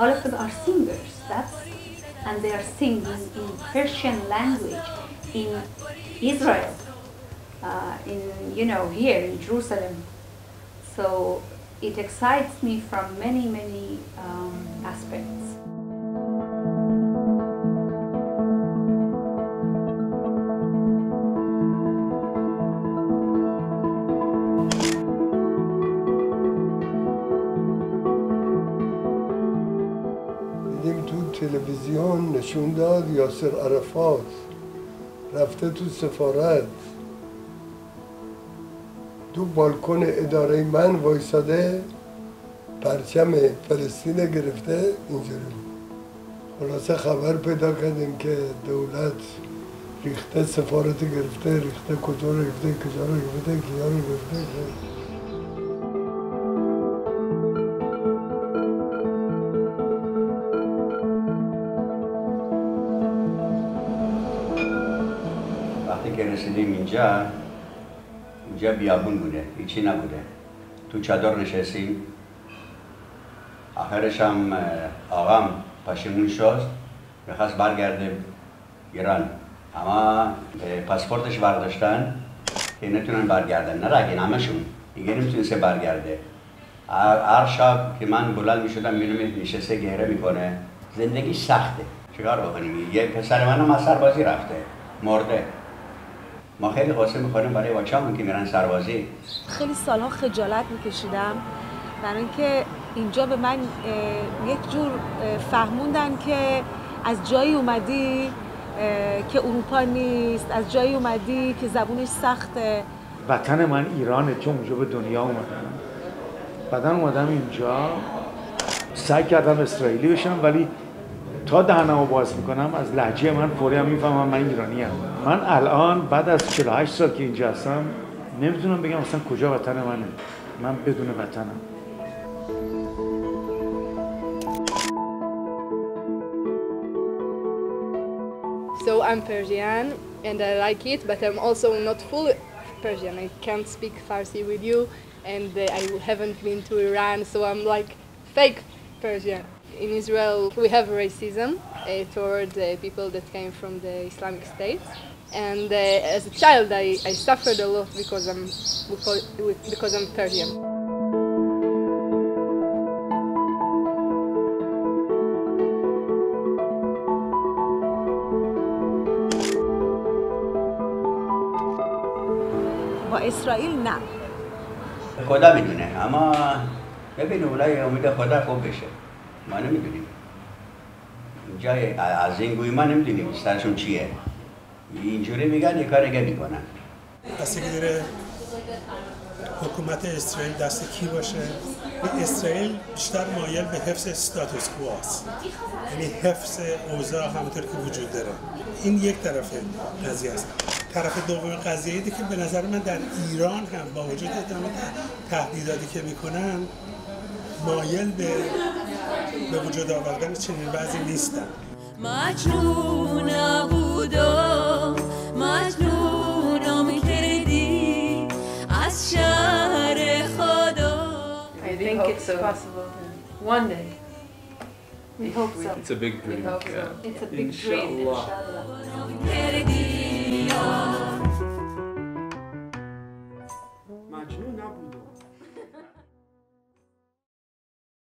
all of them are singers. And they are singing in Persian language in Israel, here in Jerusalem. So it excites me from many, many aspects. تلویزیون نشون داد یاسر عرفات رفته تو سفارت، تو بالکن اداره من وایساده پرچم فلسطین گرفته اینجوری. خلاصه خبر پیدا کردیم که دولت ریخته سفارت، گرفته ریخته، کجا ریخته، کجا ریخته، کجا ریخته. رسیدیم اینجا بیابون بوده، هیچی نبوده، تو چادر نشستیم. آخرش هم آقام پشیمون شد، میخواست برگرده ایران، اما پاسپورتش برداشتن که نتونن برگردن، نرگین همشون دیگه نمیتونسته برگرده. هر شب که من بلند میشدم نشسته گهره میکنه. زندگی سخته، چیکار بکنیم؟ یه پسر من هم از سربازی رفته، مرده. ما خیلی قصه می‌خوریم برای بچه‌هامون که میرن سربازی. خیلی سالها خجالت می‌کشیدم، برای اینکه اینجا به من یک جور فهموندن که از جایی اومدی که اروپا نیست، از جایی اومدی که زبونش سخته. وطن من ایرانه، چون اونجا به دنیا اومدم. بعدن اومدم اینجا، سعی کردم اسرائیلی بشم، ولی تا دهنمو باز میکنم از لهجه من فوری هم میفهمم من ایرانیم. من الان بعد از 48 سال که اینجا هستم نمیتونم بگم اصلا کجا وطن منه. من بدون وطنم. So I'm Persian and I like it, but I'm also not full Persian. I can't speak Farsi with you and I haven't been to Iran, so I'm like fake Persian. In Israel, we have racism toward people that came from the Islamic State. And as a child, I suffered a lot because I'm Persian. With Israel, no. God knows, but maybe God will be good. ما نمیدونیم اینجا از این گوی ما نمیدونیم سرشون چیه، اینجوری میگن یک کار دیگه میکنن. دسته که داره حکومت اسرائیل دسته کی باشه؟ اسرائیل بیشتر مایل به حفظ استاتوس کو است، یعنی حفظ اوضاع همونطور که وجود داره. این یک طرف قضیه است. طرف دوم قضیه اینه که به نظر من در ایران هم با وجود تهدیداتی که میکنن مایل به وجود آوردن چنین بعضی نیستن. مجنونا بودم، مجنونا میکردی از شهر خدا. I think it's possible one day. We hope so. It's a big dream. It's a big dream. Inshallah.